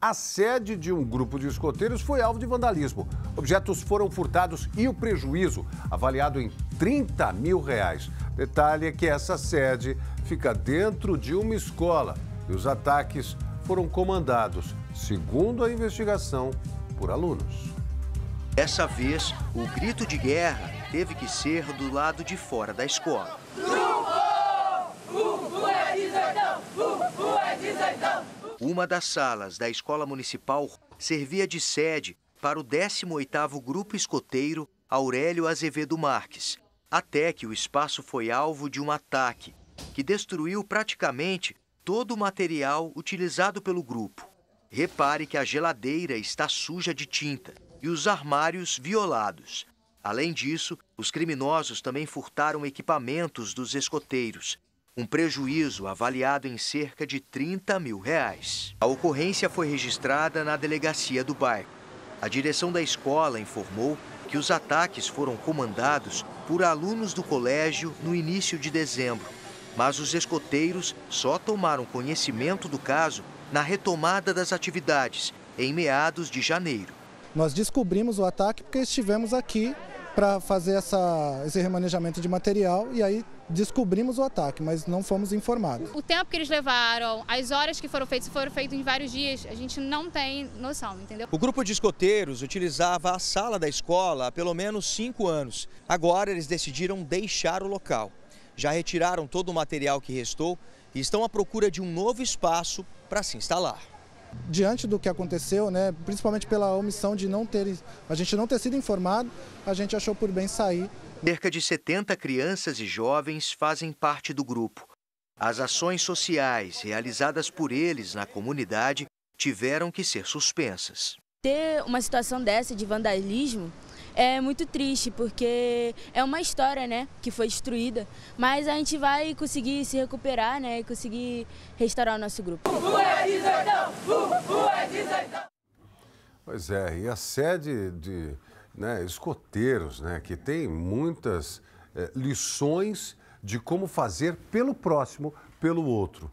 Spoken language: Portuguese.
A sede de um grupo de escoteiros foi alvo de vandalismo. Objetos foram furtados e o prejuízo, avaliado em R$30 mil. Detalhe é que essa sede fica dentro de uma escola e os ataques foram comandados, segundo a investigação, por alunos. Dessa vez, o grito de guerra teve que ser do lado de fora da escola. Uma das salas da Escola Municipal servia de sede para o 18º Grupo Escoteiro Aurélio Azevedo Marques, até que o espaço foi alvo de um ataque que destruiu praticamente todo o material utilizado pelo grupo. Repare que a geladeira está suja de tinta e os armários violados. Além disso, os criminosos também furtaram equipamentos dos escoteiros. Um prejuízo avaliado em cerca de R$30 mil. A ocorrência foi registrada na delegacia do bairro. A direção da escola informou que os ataques foram comandados por alunos do colégio no início de dezembro, mas os escoteiros só tomaram conhecimento do caso na retomada das atividades, em meados de janeiro. Nós descobrimos o ataque porque estivemos aqui para fazer esse remanejamento de material e aí descobrimos o ataque, mas não fomos informados. O tempo que eles levaram, as horas que foram feitas em vários dias, a gente não tem noção, entendeu? O grupo de escoteiros utilizava a sala da escola há pelo menos 5 anos. Agora eles decidiram deixar o local. Já retiraram todo o material que restou e estão à procura de um novo espaço para se instalar. Diante do que aconteceu, né, principalmente pela omissão de a gente não ter sido informado, a gente achou por bem sair. Cerca de 70 crianças e jovens fazem parte do grupo. As ações sociais realizadas por eles na comunidade tiveram que ser suspensas. Ter uma situação dessa de vandalismo é muito triste, porque é uma história, né, que foi destruída, mas a gente vai conseguir se recuperar, né, e conseguir restaurar o nosso grupo. Pois é, e a sede de escoteiros, né, que tem muitas lições de como fazer pelo próximo, pelo outro.